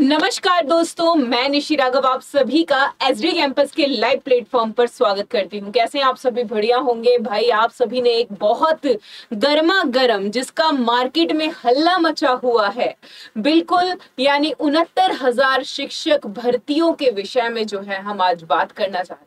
नमस्कार दोस्तों, मैं निशी राघव आप सभी का SD कैंपस के लाइव प्लेटफॉर्म पर स्वागत करती हूँ। कैसे हैं आप सभी? बढ़िया होंगे भाई। आप सभी ने एक बहुत गर्मा गर्म, जिसका मार्केट में हल्ला मचा हुआ है, बिल्कुल यानी 69,000 शिक्षक भर्तियों के विषय में जो है हम आज बात करना चाहते हैं।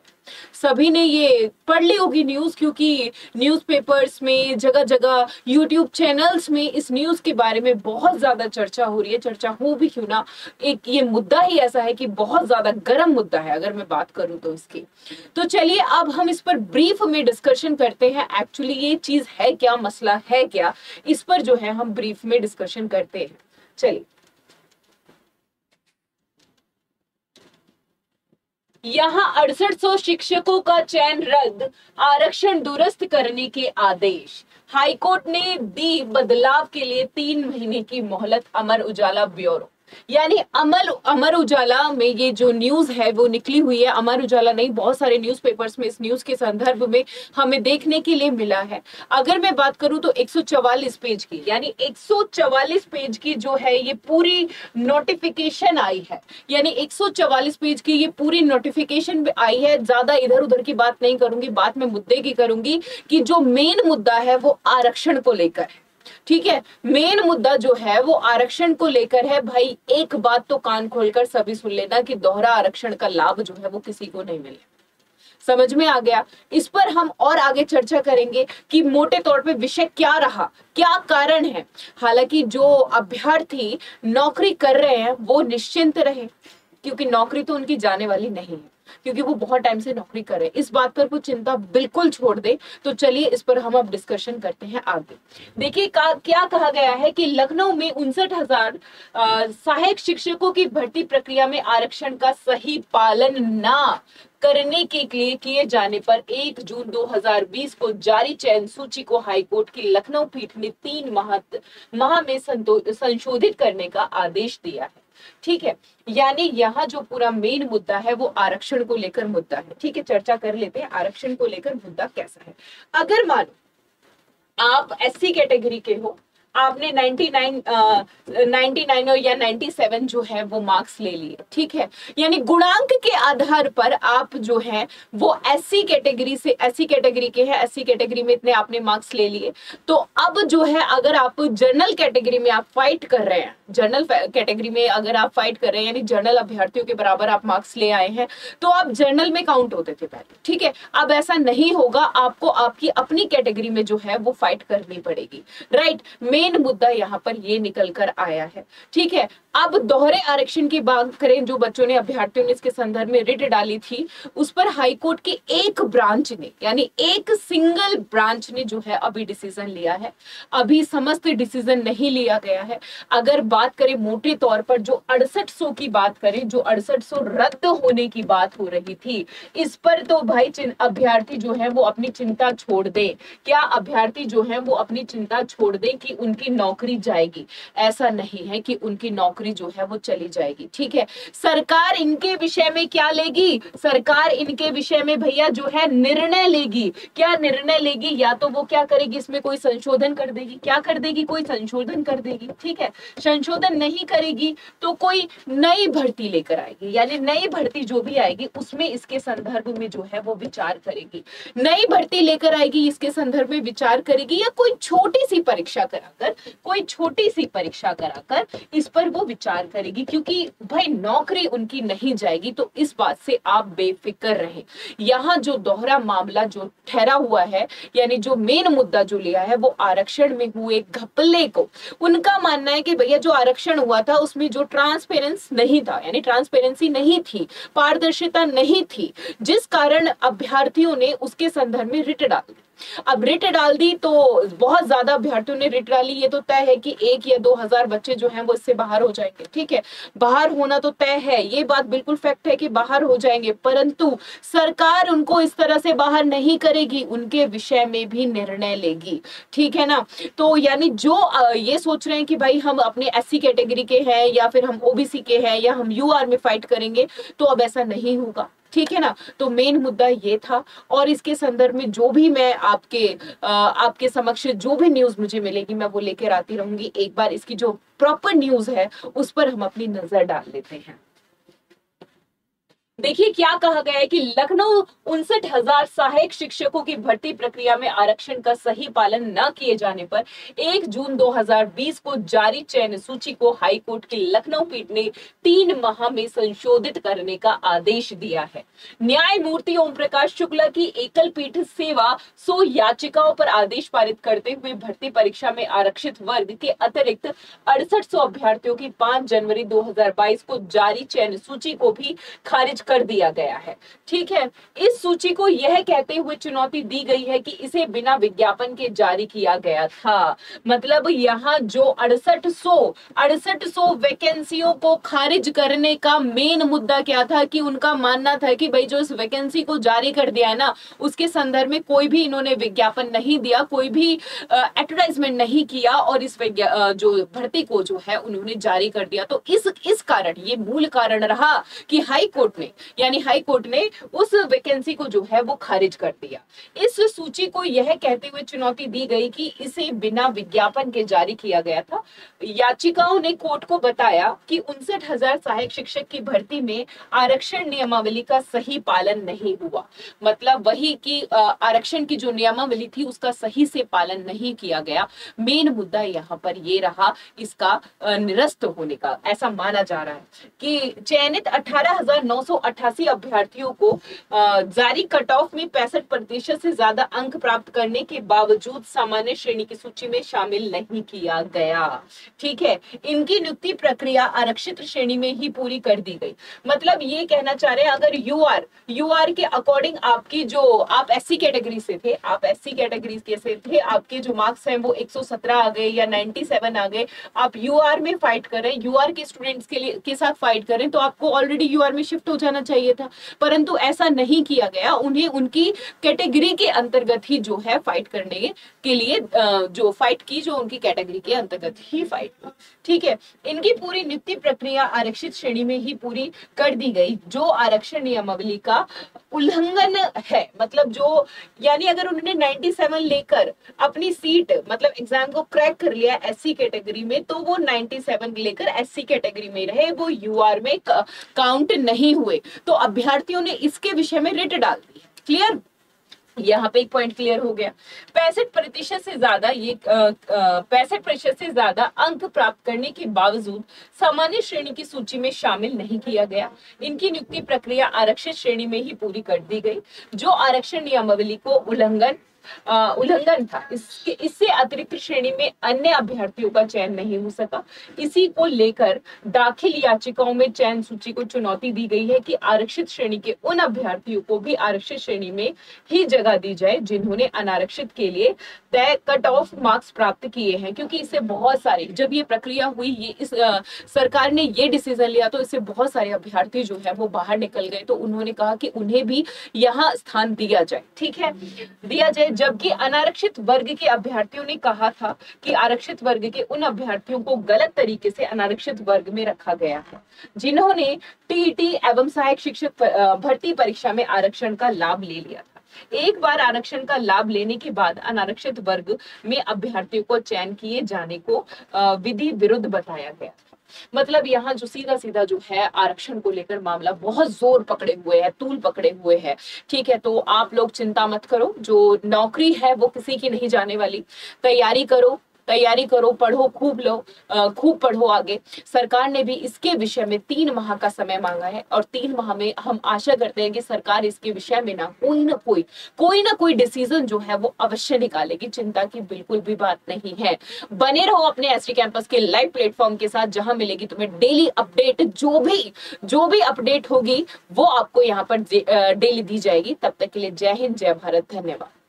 सभी ने ये पढ़ ली होगी न्यूज़, क्योंकि न्यूज़पेपर्स में, जगह जगह यूट्यूब चैनल्स में इस न्यूज़ के बारे में बहुत ज़्यादा चर्चा हो रही है। चर्चा हो भी क्यों ना, एक ये मुद्दा ही ऐसा है कि बहुत ज़्यादा गर्म मुद्दा है, अगर मैं बात करूँ तो इसकी। तो चलिए अब हम इस पर ब्रीफ में डिस्कशन करते हैं। एक्चुअली ये चीज़ है क्या, मसला है क्या, इस पर जो है हम ब्रीफ में डिस्कशन करते हैं। चलिए, यहाँ 6800 शिक्षकों का चयन रद्द, आरक्षण दुरुस्त करने के आदेश। हाईकोर्ट ने दी बदलाव के लिए 3 महीने की मोहलत, अमर उजाला ब्यूरो। यानी अमर उजाला में ये जो न्यूज़ है वो निकली हुई है। अमर उजाला नहीं, बहुत सारे न्यूज़पेपर्स में इस न्यूज़ के संदर्भ में हमें देखने के लिए मिला है। अगर मैं बात करूं तो 144 पेज की, यानी 144 पेज की जो है ये पूरी नोटिफिकेशन आई है। यानी 144 पेज की ये पूरी नोटिफिकेशन आई है। ज़्यादा इधर उधर की बात नहीं करूंगी, बात में मुद्दे की करूंगी कि जो मेन मुद्दा है वो आरक्षण को लेकर है। ठीक है, मेन मुद्दा जो है वो आरक्षण को लेकर है। भाई एक बात तो कान खोलकर सभी सुन लेना कि दोहरा आरक्षण का लाभ जो है वो किसी को नहीं मिले। समझ में आ गया? इस पर हम और आगे चर्चा करेंगे कि मोटे तौर पे विषय क्या रहा, क्या कारण है। हालांकि जो अभ्यर्थी नौकरी कर रहे हैं वो निश्चिंत रहे, क्योंकि नौकरी तो उनकी जाने वाली नहीं है, क्योंकि वो बहुत टाइम से नौकरी कर रहे हैं। इस बात पर कुछ चिंता बिल्कुल छोड़ दे। तो चलिए इस पर हम अब डिस्कशन करते हैं आगे। देखिए क्या कहा गया है कि लखनऊ में 59,000 सहायक शिक्षकों की भर्ती प्रक्रिया में आरक्षण का सही पालन ना करने के लिए किए जाने पर 1 जून 2020 को जारी चयन सूची को हाईकोर्ट की लखनऊ पीठ ने 3 माह में संशोधित करने का आदेश दिया है। ठीक है, यानी यहाँ जो पूरा मेन मुद्दा है वो आरक्षण को लेकर मुद्दा है। ठीक है, चर्चा कर लेते हैं आरक्षण को लेकर मुद्दा कैसा है। अगर मानो आप SC कैटेगरी के हो, आपने 99 या 97 जो है वो मार्क्स ले लिए। ठीक है, यानी गुणांक के आधार पर आप जो है वो SC कैटेगरी से, SC कैटेगरी के हैं, SC कैटेगरी में इतने आपने मार्क्स ले लिए। तो अब जो है अगर आप जनरल कैटेगरी में आप फाइट कर रहे हैं, जनरल कैटेगरी में अगर आप फाइट कर रहे हैं, यानी जनरल अभ्यर्थियों के बराबर आप मार्क्स ले आए हैं, तो आप जनरल में काउंट होते थे पहले। ठीक है, अब ऐसा नहीं होगा, आपको आपकी अपनी कैटेगरी में जो है वो फाइट करनी पड़ेगी। राइट, मेन मुद्दा यहाँ पर ये निकल कर आया है। ठीक है, अब दोहरे आरक्षण की बात करें, जो बच्चों ने, अभ्यर्थियों ने इसके संदर्भ में रिट डाली थी, उस पर हाईकोर्ट की एक ब्रांच ने, यानी एक सिंगल ब्रांच ने जो है अभी डिसीजन लिया है। अभी समस्त डिसीजन नहीं लिया गया है। अगर बात करें मोटे तौर पर जो 6800 की बात करें, जो 6800 रद्द होने की बात हो रही थी, इस पर तो भाई अभ्यर्थी जो है वो अपनी चिंता छोड़ दे। क्या अभ्यर्थी जो है वो अपनी चिंता छोड़ दे कि उनकी नौकरी जाएगी? ऐसा नहीं है कि उनकी नौकरी जो है वो चली जाएगी। ठीक है, सरकार इनके विषय में क्या लेगी? सरकार इनके विषय में भैया जो है निर्णय लेगी। क्या निर्णय लेगी? या तो वो क्या करेगी, इसमें कोई संशोधन कर देगी। क्या कर देगी? कोई संशोधन कर देगी। ठीक है, संशोधन नहीं करेगी तो कोई नई भर्ती लेकर आएगी। यानी नई भर्ती जो भी आएगी उसमें इसके संदर्भ में जो है वो विचार करेगी। नई भर्ती लेकर आएगी, इसके संदर्भ में विचार करेगी, या कोई छोटी सी परीक्षा कराकर, कोई छोटी सी परीक्षा कराकर इस पर वो विचार करेगी। क्योंकि भाई नौकरी उनकी नहीं जाएगी, तो इस बात से आप बेफिक्र रहें। यहाँ जो दोहरा मामला जो ठहरा हुआ है, यानी जो मेन मुद्दा जो लिया है वो आरक्षण में हुए घपले को, उनका मानना है कि भैया जो आरक्षण हुआ था उसमें जो ट्रांसपेरेंसी नहीं था, यानी ट्रांसपेरेंसी नहीं थी, पारदर्शिता नहीं थी, जिस कारण अभ्यर्थियों ने उसके संदर्भ में रिट डाली। अब रिट डाल दी तो बहुत ज्यादा अभ्यर्थियों ने रिट डाली, ये तो तय है कि 1 या 2,000 बच्चे जो हैं वो इससे बाहर हो जाएंगे। ठीक है, बाहर होना तो तय है, ये बात बिल्कुल फैक्ट है कि बाहर हो जाएंगे, परंतु सरकार उनको इस तरह से बाहर नहीं करेगी, उनके विषय में भी निर्णय लेगी। ठीक है ना, तो यानी जो ये सोच रहे हैं कि भाई हम अपने SC कैटेगरी के हैं, या फिर हम OBC के हैं, या हम UR में फाइट करेंगे, तो अब ऐसा नहीं होगा। ठीक है ना। तो मेन मुद्दा ये था, और इसके संदर्भ में जो भी मैं आपके समक्ष जो भी न्यूज मुझे मिलेगी मैं वो लेकर आती रहूंगी। एक बार इसकी जो प्रॉपर न्यूज है उस पर हम अपनी नजर डाल लेते हैं। देखिए क्या कहा गया है कि लखनऊ 59,000 सहायक शिक्षकों की भर्ती प्रक्रिया में आरक्षण का सही पालन न किए जाने पर 1 जून 2020 को जारी चयन सूची को हाई कोर्ट की लखनऊ पीठ ने 3 माह में संशोधित करने का आदेश दिया है। न्यायमूर्ति ओम प्रकाश शुक्ला की एकल पीठ सेवा 100 याचिकाओं पर आदेश पारित करते हुए भर्ती परीक्षा में आरक्षित वर्ग के अतिरिक्त 6800 अभ्यर्थियों की 5 जनवरी 2022 को जारी चयन सूची को भी खारिज कर दिया गया है। ठीक है, इस सूची को यह कहते हुए चुनौती दी गई है कि इसे बिना विज्ञापन के जारी किया गया था। मतलब यहाँ जो 6800 वैकेंसियों को खारिज करने का मेन मुद्दा क्या था कि उनका मानना था कि भाई जो इस वैकेंसी को जारी कर दिया है ना, उसके संदर्भ में कोई भी इन्होंने विज्ञापन नहीं दिया, कोई भी एडवर्टाइजमेंट नहीं किया और इस जो भर्ती को जो है उन्होंने जारी कर दिया। तो इस कारण ये मूल कारण रहा कि हाई कोर्ट ने उस वैकेंसी को जो है वो खारिज कर दिया। इस सूची को यह कहते हुए चुनौती दी गई कि इसे बिना विज्ञापन के जारी किया गया था। याचिकाओं ने कोर्ट को बताया कि 59,000 सहायक शिक्षक की भर्ती में आरक्षण नियमावली का सही पालन नहीं हुआ। मतलब वही कि आरक्षण की जो नियमावली थी उसका सही से पालन नहीं किया गया। मेन मुद्दा यहाँ पर ये रहा इसका निरस्त होने का। ऐसा माना जा रहा है कि चयनित 18,988 अभ्यर्थियों को जारी कट ऑफ में 65% से ज्यादा अंक प्राप्त करने के बावजूद सामान्य श्रेणी की सूची में शामिल नहीं किया गया। ठीक है, इनकी नियुक्ति प्रक्रिया आरक्षित श्रेणी में ही पूरी कर दी गई। मतलब ये कहना चाह रहे हैं अगर यूआर के अकॉर्डिंग आपकी जो आप एससी कैटेगरी से थे, आपके जो मार्क्स हैं वो 117 आ गए या 97 आ गए, आप यूआर में फाइट करें, यूआर के स्टूडेंट्स के साथ फाइट करें तो आपको ऑलरेडी यूआर में शिफ्ट हो जाना चाहिए था, परंतु ऐसा नहीं किया गया। उन्हें उनकी कैटेगरी के अंतर्गत ही जो है फाइट करने के लिए जो उनकी कैटेगरी के अंतर्गत ही फाइट की। ठीक है, इनकी पूरी नियुक्ति प्रक्रिया आरक्षित श्रेणी में ही पूरी कर दी गई, जो आरक्षण नियमावली का उल्लंघन है। मतलब जो यानी अगर उन्होंने 97 लेकर अपनी सीट मतलब एग्जाम को क्रैक कर लिया एससी कैटेगरी में, तो वो 97 लेकर एससी कैटेगरी में रहे, वो यूआर में काउंट नहीं हुए। तो अभ्यर्थियों ने इसके विषय में रिट डाल दी। क्लियर, यहाँ पे एक पॉइंट क्लियर हो गया। 65% से ज्यादा 65% से ज्यादा अंक प्राप्त करने के बावजूद सामान्य श्रेणी की सूची में शामिल नहीं किया गया। इनकी नियुक्ति प्रक्रिया आरक्षित श्रेणी में ही पूरी कर दी गई, जो आरक्षण नियमावली को उल्लंघन था। इससे अतिरिक्त श्रेणी में अन्य अभ्यर्थियों का चयन नहीं हो सका। इसी को लेकर दाखिल याचिकाओं में चयन सूची को चुनौती दी गई है कि आरक्षित श्रेणी के उन अभ्यर्थियों को भी आरक्षित श्रेणी में ही जगह दी जाए जिन्होंने अनारक्षित के लिए तय कट ऑफ मार्क्स प्राप्त किए हैं, क्योंकि इससे बहुत सारे जब ये प्रक्रिया हुई सरकार ने ये डिसीजन लिया तो इससे बहुत सारे अभ्यर्थी जो है वो बाहर निकल गए। तो उन्होंने कहा कि उन्हें भी यहाँ स्थान दिया जाए। ठीक है, दिया जाए। जबकि अनारक्षित वर्ग के अभ्यर्थियों ने कहा था कि आरक्षित वर्ग के उन अभ्यर्थियों को गलत तरीके से अनारक्षित वर्ग में रखा गया है जिन्होंने टीईटी एवं सहायक शिक्षक भर्ती परीक्षा में आरक्षण का लाभ ले लिया था। एक बार आरक्षण का लाभ लेने के बाद अनारक्षित वर्ग में अभ्यर्थियों को चयन किए जाने को विधि विरुद्ध बताया गया। मतलब यहाँ जो सीधा जो है आरक्षण को लेकर मामला बहुत जोर पकड़े हुए है, तूल पकड़े हुए है। ठीक है, तो आप लोग चिंता मत करो, जो नौकरी है वो किसी की नहीं जाने वाली। तैयारी करो, पढ़ो, खूब पढ़ो आगे। सरकार ने भी इसके विषय में 3 माह का समय मांगा है और 3 माह में हम आशा करते हैं कि सरकार इसके विषय में ना कोई डिसीजन जो है वो अवश्य निकालेगी। चिंता की बिल्कुल भी बात नहीं है। बने रहो अपने एसडी कैंपस के लाइव प्लेटफॉर्म के साथ, जहां मिलेगी तुम्हें डेली अपडेट। जो भी अपडेट होगी वो आपको यहाँ पर डेली दी जाएगी। तब तक के लिए जय हिंद, जय भारत, धन्यवाद।